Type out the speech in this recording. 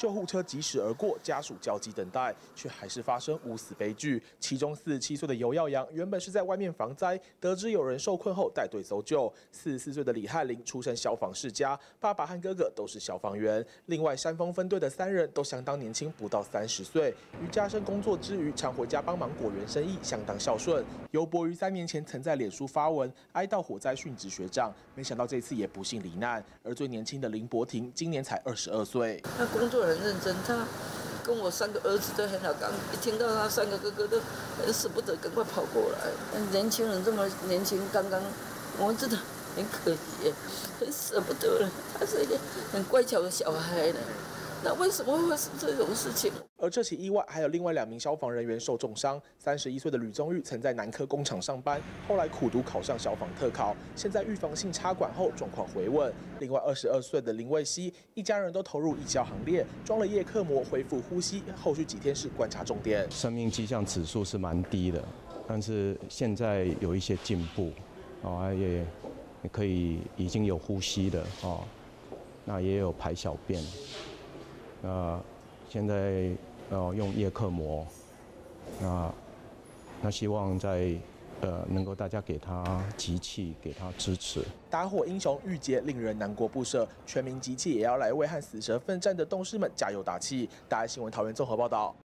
救护车疾驶而过，家属焦急等待，却还是发生捂死悲剧。其中47岁的尤耀阳原本是在外面防灾，得知有人受困后带队搜救。44岁的李汉林出身消防世家，爸爸和哥哥都是消防员。另外山峰分队的3人都相当年轻，不到30岁。于家生工作之余，常回家帮忙果园生意，相当孝顺。尤伯于3年前曾在脸书发文哀悼火灾殉职学长，没想到这次也不幸罹难。而最年轻的林博庭今年才22岁。他工作很认真，他跟我3个儿子都很好。刚一听到他3个哥哥都很舍不得，赶快跑过来。年轻人这么年轻，刚刚我真的很可惜，很舍不得了。他是一个很乖巧的小孩呢。 那为什么会是这种事情？而这起意外还有另外2名消防人员受重伤。31岁的吕宗玉曾在南科工厂上班，后来苦读考上消防特考，现在预防性插管后状况回稳。另外22岁的林卫熙，一家人都投入义消行列，装了叶克膜恢复呼吸，后续几天是观察重点。生命迹象指数是蛮低的，但是现在有一些进步，哦，也可以已经有呼吸的哦，那也有排小便。 现在用叶克膜，那希望在能够大家给他集气，给他支持。打火英雄玉洁令人难过不舍，全民集气也要来为和死蛇奋战的动士们加油打气。大爱新闻桃园综合报道。